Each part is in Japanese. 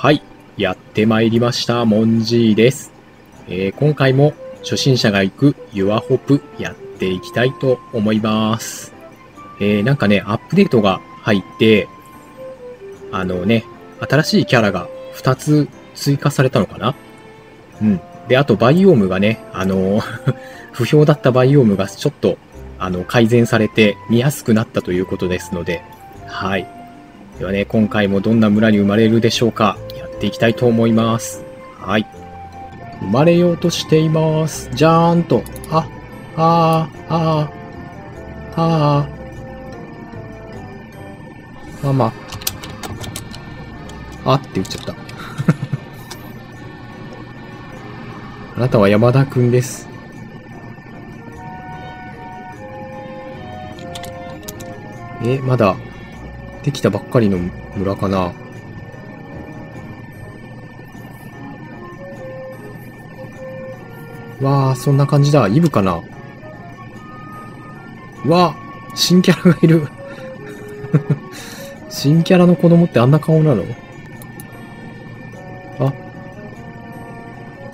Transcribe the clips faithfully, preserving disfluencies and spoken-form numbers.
はい、やってまいりましたモンジーです。えー、今回も初心者が行くユアホプやっていきたいと思います。えー、なんかねアップデートが入ってあのね新しいキャラがふたつ追加されたのかな。うんであとバイオームがねあの不評だったバイオームがちょっとあの改善されて見やすくなったということですので、はいではね、今回もどんな村に生まれるでしょうか。やっていきたいと思います。はい。生まれようとしています。じゃーんと。あ、あー、あー、あー。ママ。あって言っちゃった。あなたは山田くんです。え、まだ。できたばっかりの村かな。わあ、そんな感じだ。イブかな。わあ、新キャラがいる。新キャラの子供ってあんな顔なの？あ、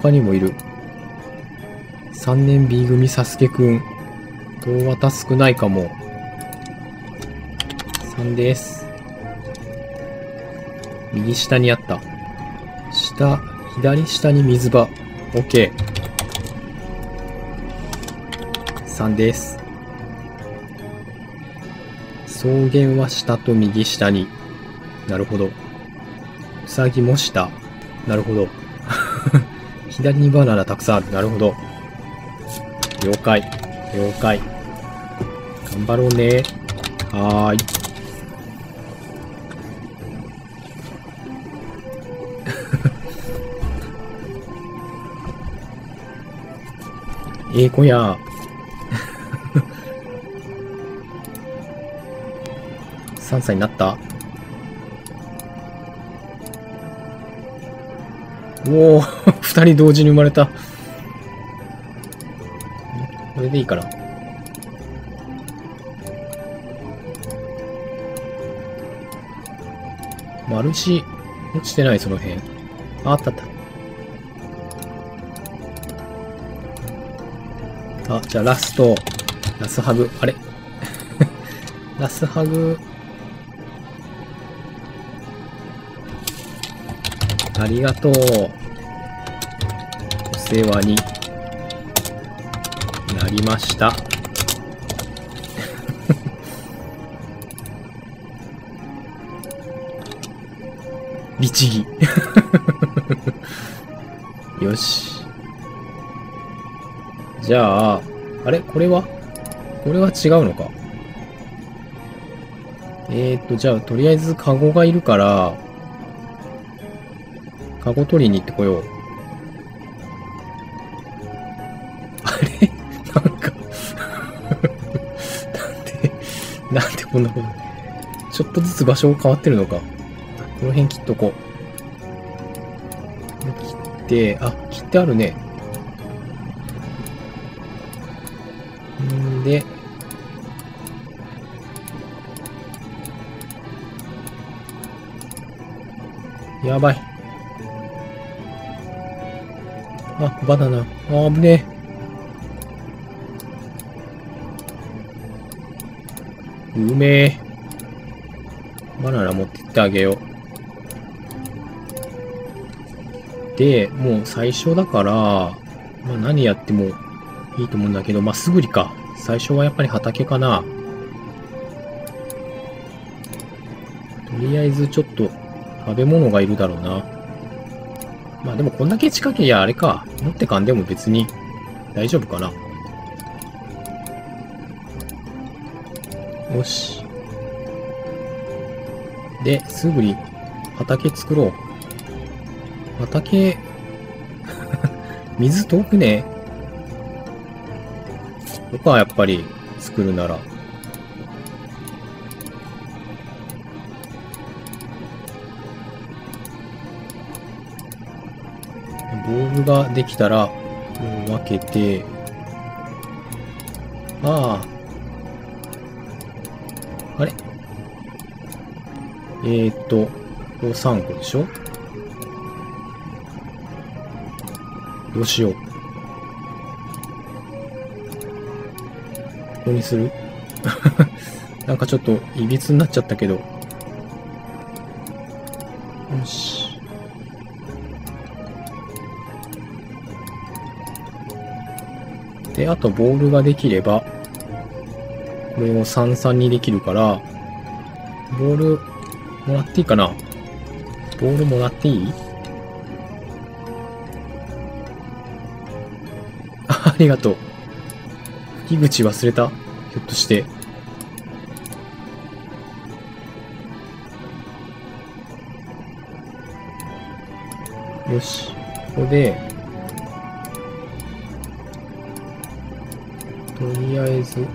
他にもいる。さんねん B 組サスケくん。動画た少ないかも。さんです。右下にあった。下、左下に水場。OK。さんです。草原は下と右下に。なるほど。うさぎも下。なるほど。左にバナナたくさんある。なるほど。了解。了解。頑張ろうね。はーい。ええ子や。さんさいになった。おおふたり同時に生まれた。これでいいかな。マルシ落ちてない。その辺あったあった。あ、じゃあラスト。ラスハグ。あれラスハグ。ありがとう。お世話になりました。律儀。よし。じゃあ、あれこれはこれは違うのか。えーと、じゃあ、とりあえずカゴがいるから、カゴ取りに行ってこよう。あれなんか、なんで、なんでこんなこと。ちょっとずつ場所が変わってるのか。この辺切っとこう。切って、あ、切ってあるね。で、やばい。あ、バナナ。あ、危ねえ。うめえ。バナナ持ってってあげよう。で、もう最初だから、まあ何やってもいいと思うんだけど、まあ、すぐりか。最初はやっぱり畑かな。とりあえずちょっと食べ物がいるだろうな。まあでもこんだけ近けりゃあれか。持ってかんでも別に大丈夫かな。よし。で、すぐに畑作ろう。畑、水遠くね。とかやっぱり作るなら。ボールができたら分けて、あああれえー、っとこうさんこでしょ。どうしよう。ここにするなんかちょっといびつになっちゃったけど。よし。で、あとボールができれば、これをさんさんにできるから、ボールもらっていいかな？ボールもらっていい？ありがとう。吹き口忘れた？ひょっとして。よし。ここで、とりあえず。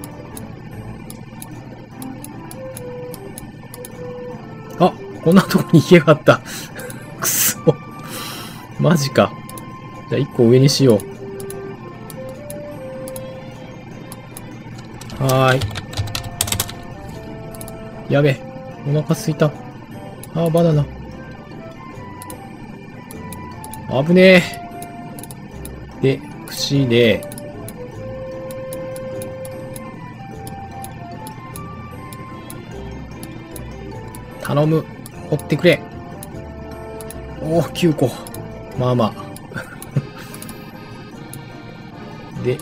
あ、こんなとこに行けやがった。くそ。マジか。じゃあ、一個上にしよう。はーい。やべ、お腹すいた。あー、バナナ。危ねえ。で、串で。頼む。掘ってくれ。おー、きゅうこ。まあまあ。で、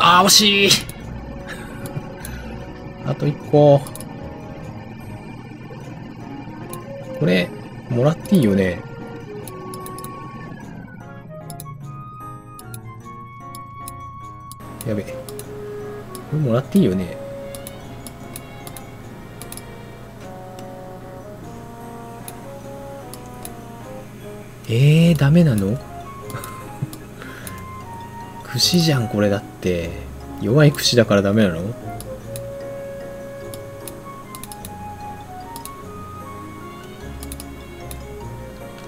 あー、惜しいあといっこ。これ、もらっていいよね。やべ。これもらっていいよね。えー、ダメなの？串じゃん、これだって。弱い串だからダメなの？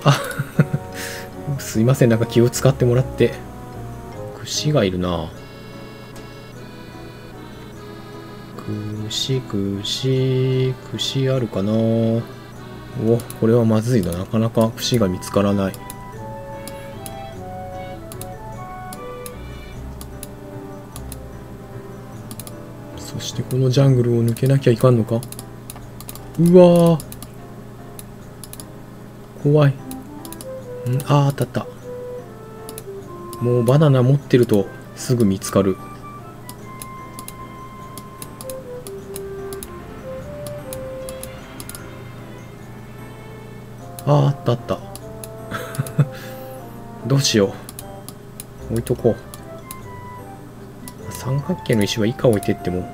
あすいません、なんか気を使ってもらって。串がいるな。串、串、串あるかな。お、これはまずいな。なかなか串が見つからない。このジャングルを抜けなきゃいかんのか。うわー、怖い。んあー、当たった。もうバナナ持ってるとすぐ見つかる。あー、あったあったどうしよう、置いとこう。三角形の石は以下置いてっても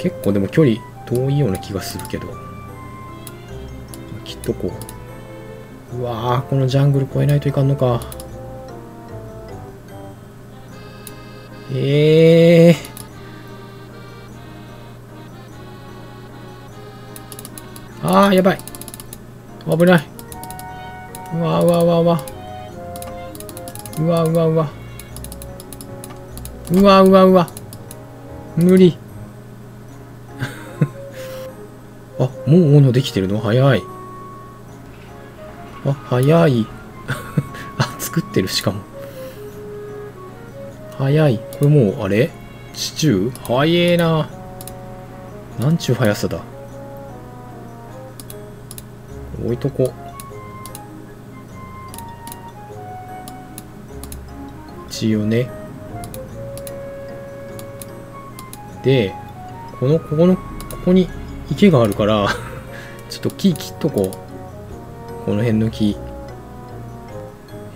結構でも距離遠いような気がするけど。きっとこう。うわー、このジャングル越えないといかんのか。ええー。ああ、やばい。危ない。うわうわうわうわ。うわうわうわ。うわうわうわ。無理。あ、もう斧できてるの？早い。あ、早い。あ、作ってる、しかも。早い。これもう、あれ？シチュー？早えな。なんちゅう速さだ。置いとこ。一応ね。で、この、ここの、ここに、池があるからちょっと木切っとこう。この辺の木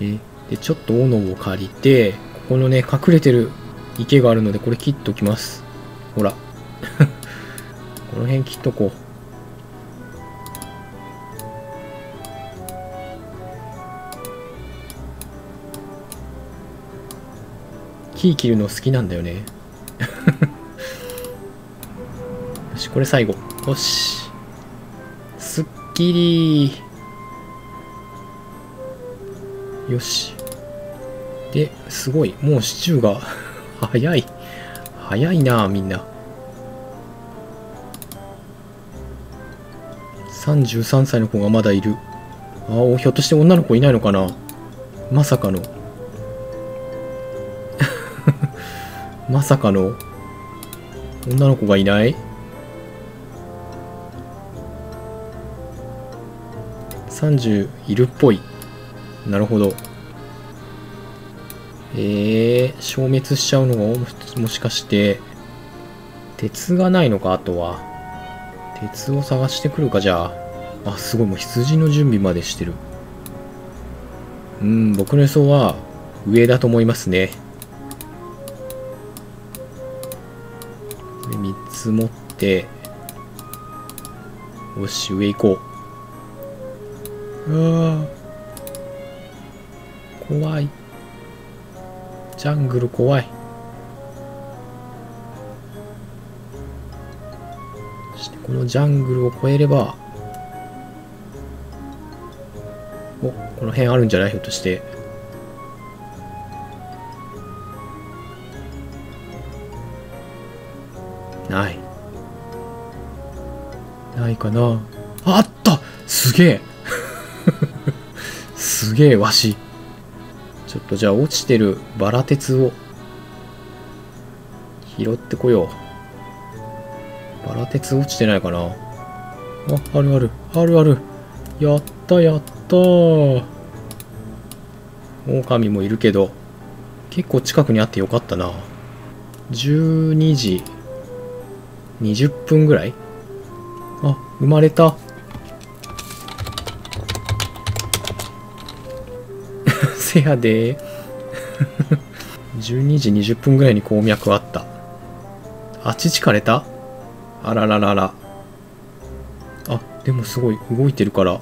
えで、ちょっと斧を借りて、ここのね、隠れてる池があるので、これ切っときます。ほらこの辺切っとこう。木切るの好きなんだよねよし、これ最後。よし。すっきり。よし。で、すごい。もうシチューが早い。早いな、みんな。さんじゅうさんさいの子がまだいる。ああ、ひょっとして女の子いないのかな。まさかの。まさかの。女の子がいない。さんじゅういるっぽい。なるほど。えー、消滅しちゃうのがもしかして鉄がないのか。あとは鉄を探してくるか。じゃあ、あ、すごい、もう羊の準備までしてる。うん、僕の予想は上だと思いますね。これみっつ持って、よし、上行こう。ああ、怖い。ジャングル怖い。そしてこのジャングルを越えれば、お、この辺あるんじゃない、ひょっとして。ないないかな。あった、すげえ。すげえ、わしちょっとじゃあ落ちてるバラ鉄を拾ってこよう。バラ鉄落ちてないかな。あ、あるあるあるある。やったやった。狼もいるけど結構近くにあってよかったな。じゅうにじにじゅっぷんぐらい。あ、生まれた。せやで。じゅうにじにじゅっぷんぐらいに鉱脈あった。あ、乳枯れた。あらららら。あ、でもすごい動いてるから、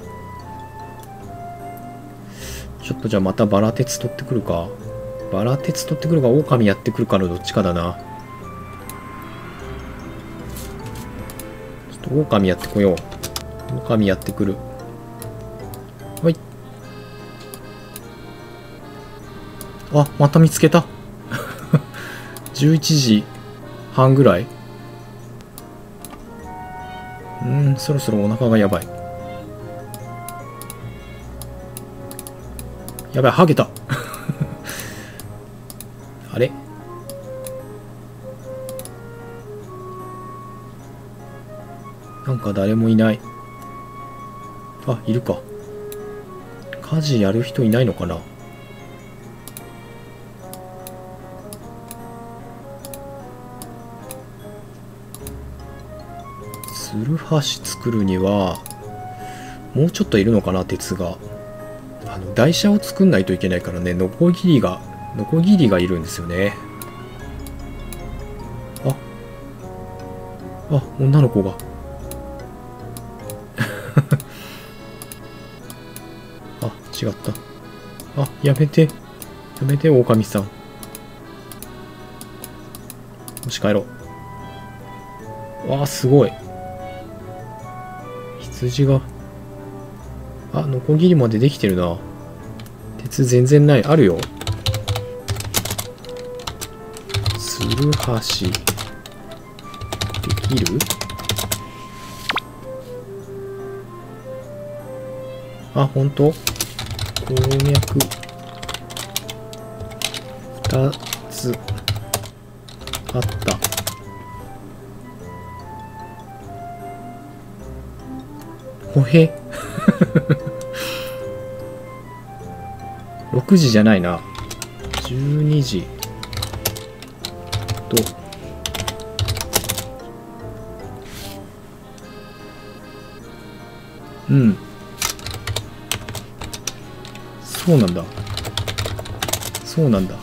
ちょっとじゃあまたバラ鉄取ってくるか。バラ鉄取ってくるか、狼やってくるかのどっちかだな。ちょっと狼やってこよう。狼やってくる。はい。あ、また見つけた。じゅういちじはんぐらい。うん、そろそろお腹がやばい。やばい、ハゲた。あれ、なんか誰もいない。あ、いるか。家事やる人いないのかな。つるはし作るにはもうちょっといるのかな、鉄が。あの台車を作んないといけないからね。ノコギリがノコギリがいるんですよね。ああ、女の子が。あ、違った。あ、やめてやめて、狼さん。よし、帰ろう。わあ、すごい、羊が。あ、ノコギリまでできてるな。鉄全然ない。あるよ。つるはしできる。あ、ほんと。鉱脈ふたつあった。ほへ。ろくじじゃないな。じゅうにじとうん、そうなんだそうなんだ。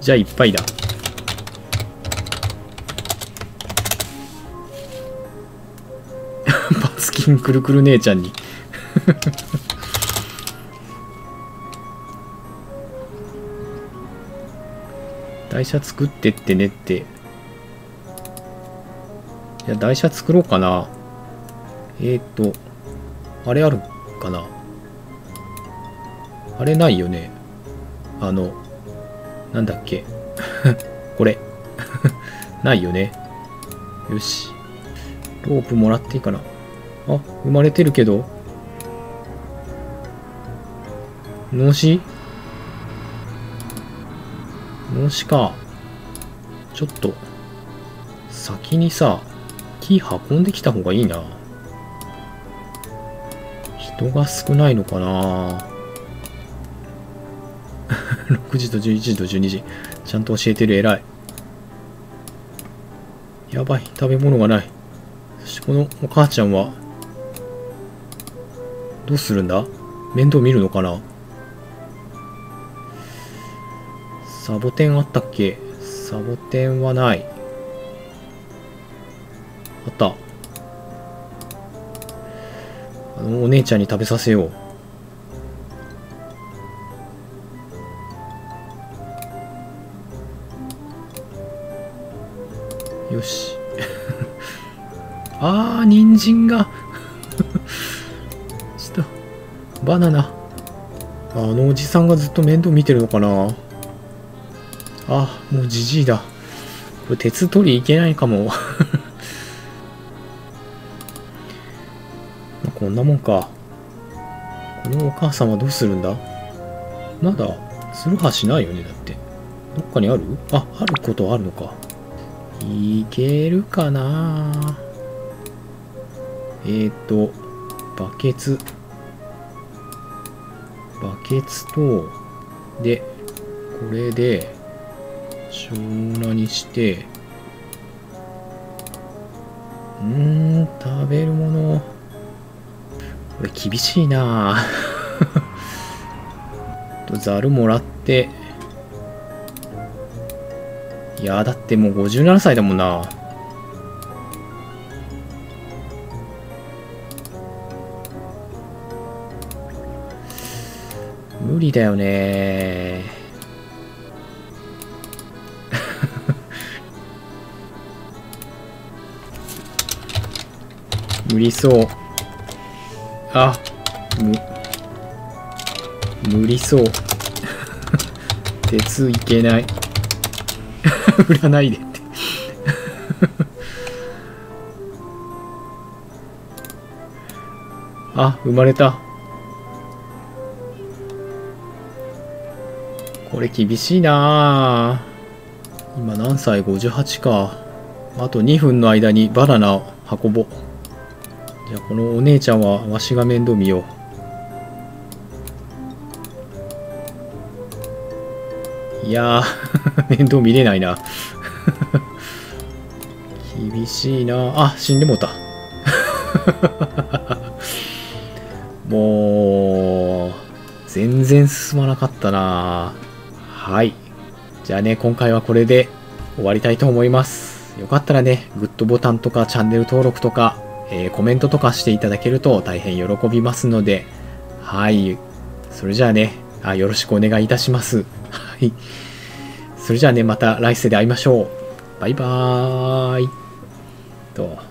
じゃあいっぱいだ。くるくる姉ちゃんに。台車作ってってねって。いや、台車作ろうかな。えっとあれあるかな。あれないよね。あの、なんだっけ。これ。ないよね。よし。ロープもらっていいかな。あ、生まれてるけど。脳死？脳死か。ちょっと、先にさ、木運んできた方がいいな。人が少ないのかな。ろくじとじゅういちじとじゅうにじ。ちゃんと教えてる、偉い。やばい、食べ物がない。そしてこのお母ちゃんは、どうするんだ？面倒見るのかな？サボテンあったっけ？サボテンはない。あった。あのお姉ちゃんに食べさせよう。よし。あー、人参が。ちょっと、バナナ。あのおじさんがずっと面倒見てるのかな。あ、もうじじいだ。これ鉄取りいけないかも。こんなもんか。このお母さんはどうするんだ？まだ、ツルハシないよね、だって。どっかにある？あ、あることあるのか。いけるかな？えーと、バケツ。バケツと、で、これで、小なにして、うーん、食べるもの。これ厳しいなぁ。ざるもらって。いやー、だってもうごじゅうななさいだもんな。無理だよねー。無理そう。あ、む、無理そう。鉄いけない。振らないでって。あ、生まれた。これ厳しいな。今何歳？ ごじゅうはち か。あとにふんの間にバナナを運ぼう。じゃあこのお姉ちゃんはわしが面倒見よう。いやー、面倒見れないな。厳しいな。あ、死んでもうた。もう、全然進まなかったな。はい。じゃあね、今回はこれで終わりたいと思います。よかったらね、グッドボタンとかチャンネル登録とか、えー、コメントとかしていただけると大変喜びますので、はい。それじゃあね、あ、よろしくお願いいたします。はい。それじゃあね、また来世で会いましょう。バイバーイ。と。